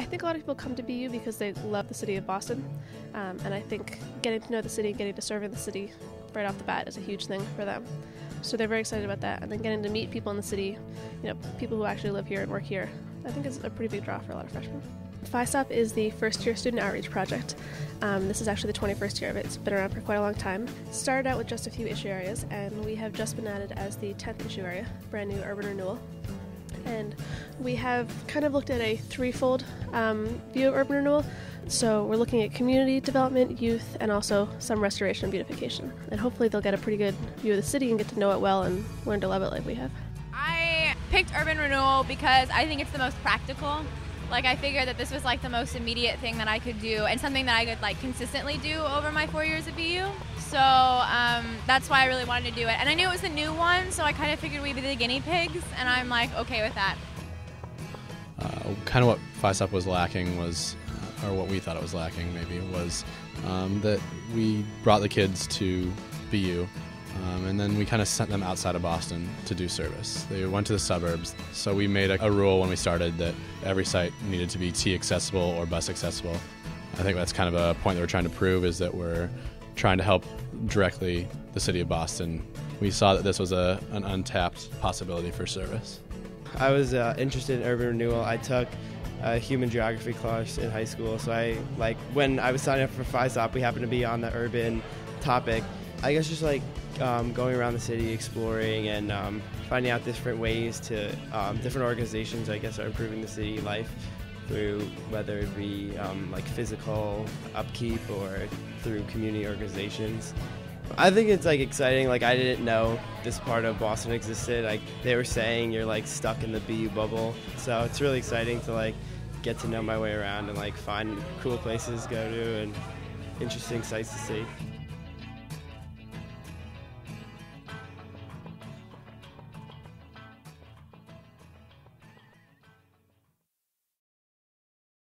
I think a lot of people come to BU because they love the city of Boston, and I think getting to know the city, getting to serve in the city right off the bat is a huge thing for them. So they're very excited about that, and then getting to meet people in the city, you know, people who actually live here and work here, I think is a pretty big draw for a lot of freshmen. FYSOP is the first-year student outreach project. This is actually the 21st year of it. It's been around for quite a long time. Started out with just a few issue areas, and we have just been added as the 10th issue area, brand new urban renewal. And we have kind of looked at a threefold view of urban renewal. So we're looking at community development, youth, and also some restoration and beautification. And hopefully they'll get a pretty good view of the city and get to know it well and learn to love it like we have. I picked urban renewal because I think it's the most practical. Like, I figured that this was like the most immediate thing that I could do and something that I could like consistently do over my 4 years at BU. So that's why I really wanted to do it. And I knew it was the new one, so I kind of figured we'd be the guinea pigs, and I'm like okay with that. Kind of what FYSOP was lacking was, or what we thought it was lacking maybe, was that we brought the kids to BU. And then we kind of sent them outside of Boston to do service. They went to the suburbs, so we made a rule when we started that every site needed to be T accessible or bus accessible. I think that's kind of a point that we're trying to prove, is that we're trying to help directly the city of Boston. We saw that this was an untapped possibility for service. I was interested in urban renewal. I took a human geography class in high school, so when I was signing up for FYSOP, we happened to be on the urban topic. I guess just going around the city, exploring, and finding out different ways to different organizations, I guess, are improving the city life through, whether it be physical upkeep or through community organizations. I think it's exciting. I didn't know this part of Boston existed. They were saying you're stuck in the BU bubble, so it's really exciting to get to know my way around and find cool places to go to and interesting sights to see.